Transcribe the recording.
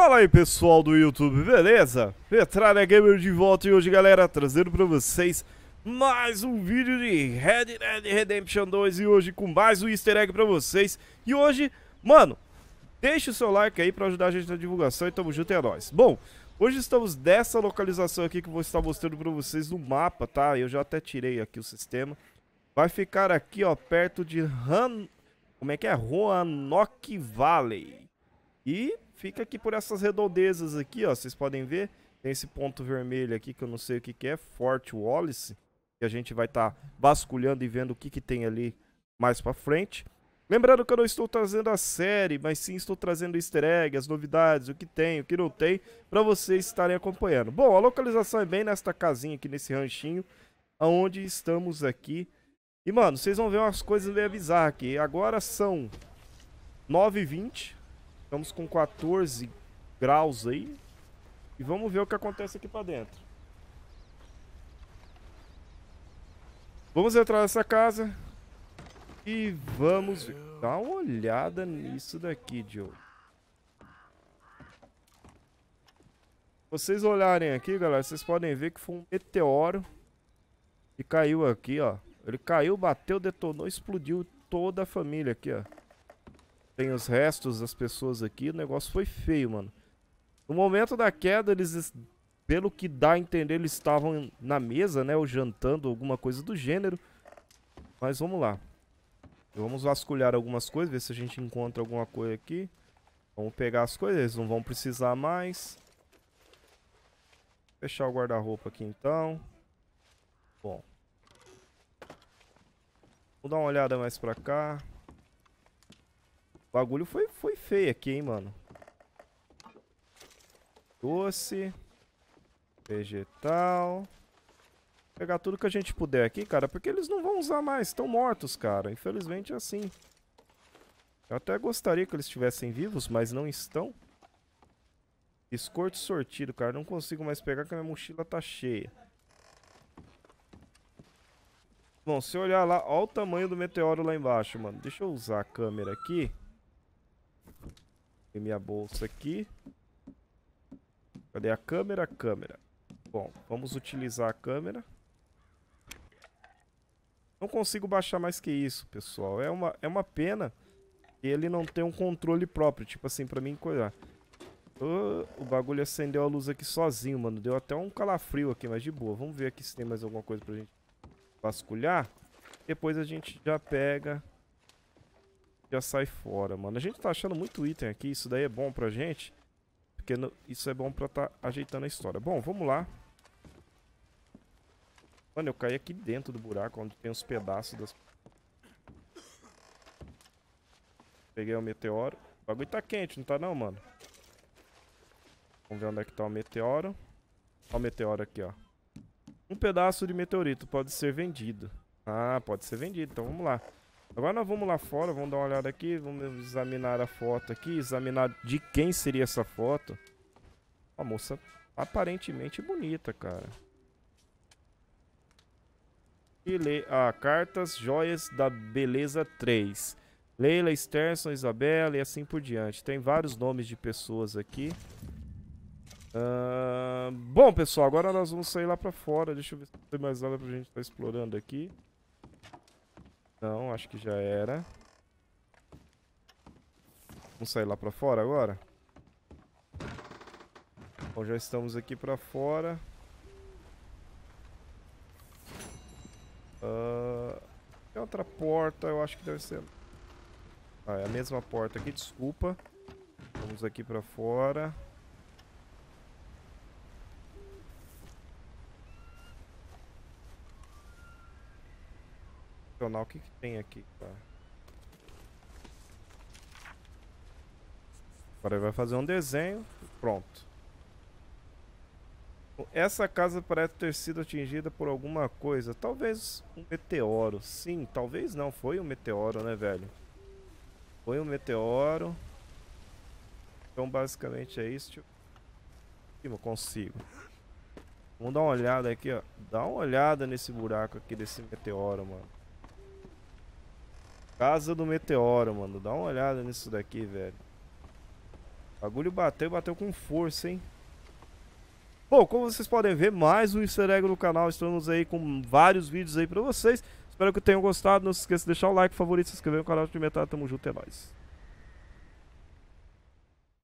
Fala aí pessoal do YouTube, beleza? MetralhaGamerx de volta e hoje, galera, trazendo pra vocês mais um vídeo de Red Dead Redemption 2. E hoje com mais um easter egg pra vocês. E hoje, mano, deixa o seu like aí pra ajudar a gente na divulgação e tamo junto, é nóis. Bom, hoje estamos nessa localização aqui que eu vou estar mostrando pra vocês no mapa, tá? Eu já até tirei aqui o sistema. Vai ficar aqui, ó, perto de Roanoke Valley. E fica aqui por essas redondezas aqui, ó. Vocês podem ver, tem esse ponto vermelho aqui que eu não sei o que que é, Fort Wallace, que a gente vai estar vasculhando e vendo o que que tem ali mais pra frente. Lembrando que eu não estou trazendo a série, mas sim estou trazendo easter egg, as novidades, o que tem, o que não tem, pra vocês estarem acompanhando. Bom, a localização é bem nesta casinha aqui, nesse ranchinho, aonde estamos aqui. E, mano, vocês vão ver umas coisas meio bizarras aqui. Agora são 9h20. Estamos com 14 graus aí. E vamos ver o que acontece aqui pra dentro. Vamos entrar nessa casa. E vamos ver. Dá uma olhada nisso daqui, Joe. Vocês olharem aqui, galera, vocês podem ver que foi um meteoro. E caiu aqui, ó. Ele caiu, bateu, detonou, explodiu toda a família aqui, ó. Tem os restos das pessoas aqui. O negócio foi feio, mano. No momento da queda, eles, pelo que dá a entender, eles estavam na mesa, né? Ou jantando, alguma coisa do gênero. Mas vamos lá. Vamos vasculhar algumas coisas, ver se a gente encontra alguma coisa aqui. Vamos pegar as coisas, eles não vão precisar mais. Fechar o guarda-roupa aqui, então. Bom. Vou dar uma olhada mais pra cá. O bagulho foi feio aqui, hein, mano. Doce. Vegetal. Pegar tudo que a gente puder aqui, cara. Porque eles não vão usar mais. Estão mortos, cara. Infelizmente é assim. Eu até gostaria que eles estivessem vivos, mas não estão. Biscoito sortido, cara. Não consigo mais pegar porque a minha mochila tá cheia. Bom, se eu olhar lá, olha o tamanho do meteoro lá embaixo, mano. Deixa eu usar a câmera aqui. Tem minha bolsa aqui. Cadê a câmera? Câmera. Bom, vamos utilizar a câmera. Não consigo baixar mais que isso, pessoal. É uma pena que ele não tem um controle próprio, tipo assim, pra mim coisar. O bagulho acendeu a luz aqui sozinho, mano. Deu até um calafrio aqui, mas de boa. Vamos ver aqui se tem mais alguma coisa pra gente vasculhar. Depois a gente já pega. Já sai fora, mano. A gente tá achando muito item aqui. Isso daí é bom pra gente. Porque isso é bom pra tá ajeitando a história. Bom, vamos lá. Mano, eu caí aqui dentro do buraco, onde tem os pedaços das... Peguei o meteoro. O bagulho tá quente, não tá não, mano? Vamos ver onde é que tá o meteoro. Ó o meteoro aqui, ó. Um pedaço de meteorito pode ser vendido. Ah, pode ser vendido, então vamos lá. Agora nós vamos lá fora, vamos dar uma olhada aqui. Vamos examinar a foto aqui. Examinar de quem seria essa foto. Uma moça aparentemente bonita, cara. E lê cartas, joias da beleza 3. Leila, Sterson, Isabela e assim por diante. Tem vários nomes de pessoas aqui. Bom, pessoal, agora nós vamos sair lá pra fora. Deixa eu ver se tem mais nada pra gente estar explorando aqui. Não, acho que já era. Vamos sair lá pra fora agora? Bom, já estamos aqui pra fora. Tem outra porta, eu acho que deve ser... Ah, é a mesma porta aqui, desculpa. Vamos aqui pra fora. O que que tem aqui, cara? Agora ele vai fazer um desenho. Pronto. Essa casa parece ter sido atingida por alguma coisa. Talvez um meteoro. Sim, talvez não. Foi um meteoro, né, velho? Foi um meteoro. Então basicamente é isso. Eu consigo. Vamos dar uma olhada aqui, ó. Dá uma olhada nesse buraco aqui desse meteoro, mano. Casa do meteoro, mano. Dá uma olhada nisso daqui, velho. O bagulho bateu e bateu com força, hein? Bom, como vocês podem ver, mais um easter egg no canal. Estamos aí com vários vídeos aí pra vocês. Espero que tenham gostado. Não se esqueça de deixar o like, favorito, se inscrever no canal de Metralha. Tamo junto, é nóis.